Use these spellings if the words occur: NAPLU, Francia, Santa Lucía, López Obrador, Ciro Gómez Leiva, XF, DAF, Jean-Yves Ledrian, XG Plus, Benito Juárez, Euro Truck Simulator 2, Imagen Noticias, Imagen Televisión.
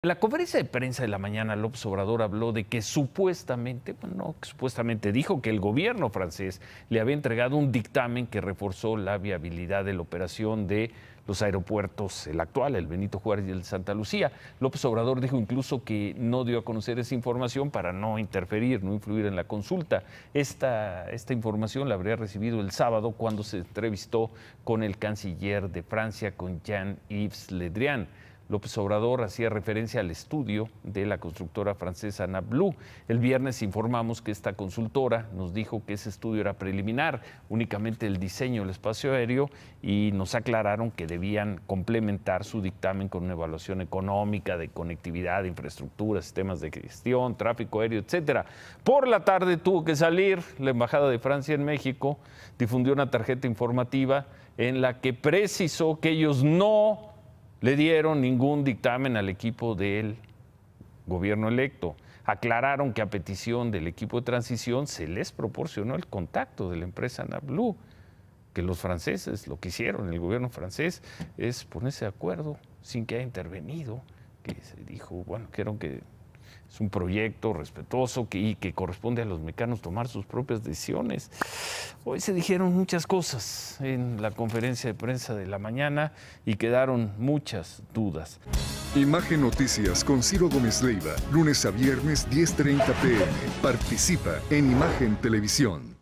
En la conferencia de prensa de la mañana, López Obrador habló de que supuestamente, dijo que el gobierno francés le había entregado un dictamen que reforzó la viabilidad de la operación de los aeropuertos, el actual, el Benito Juárez y el Santa Lucía. López Obrador dijo incluso que no dio a conocer esa información para no interferir, no influir en la consulta. Esta información la habría recibido el sábado cuando se entrevistó con el canciller de Francia, con Jean-Yves Ledrian. López Obrador hacía referencia al estudio de la constructora francesa NAPLU. El viernes informamos que esta consultora nos dijo que ese estudio era preliminar, únicamente el diseño del espacio aéreo, y nos aclararon que debían complementar su dictamen con una evaluación económica de conectividad, infraestructura, sistemas de gestión, tráfico aéreo, etcétera. Por la tarde tuvo que salir la Embajada de Francia en México, difundió una tarjeta informativa en la que precisó que ellos no le dieron ningún dictamen al equipo del gobierno electo. Aclararon que a petición del equipo de transición se les proporcionó el contacto de la empresa NAPLU, que los franceses, lo que hicieron el gobierno francés es ponerse de acuerdo sin que haya intervenido, que se dijo, bueno, creo que es un proyecto respetuoso y que corresponde a los mexicanos tomar sus propias decisiones. Hoy se dijeron muchas cosas en la conferencia de prensa de la mañana y quedaron muchas dudas. Imagen Noticias con Ciro Gómez Leiva, lunes a viernes 10:30 p.m. Participa en Imagen Televisión.